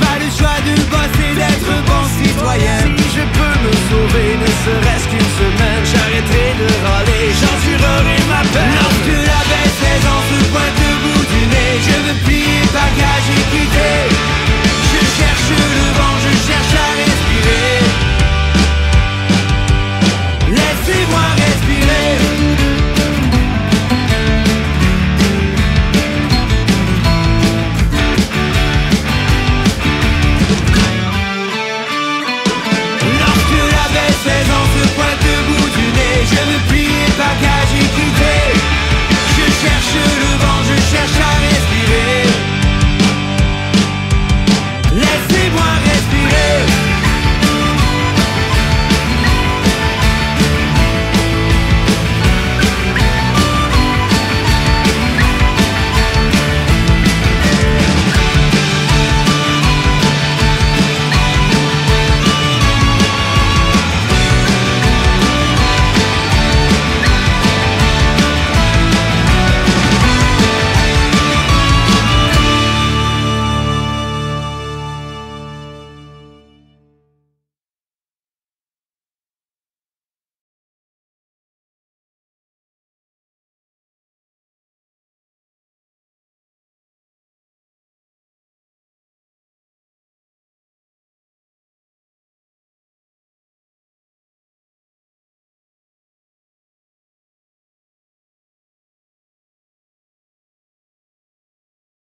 Pas le choix de bosser, d'être bon citoyen. Si je peux me sauver, ne serait-ce que